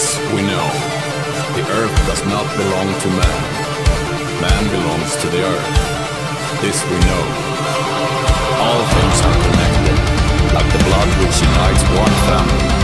this we know. The earth does not belong to man. Man belongs to the earth. This we know. All things are connected, like the blood which unites one family.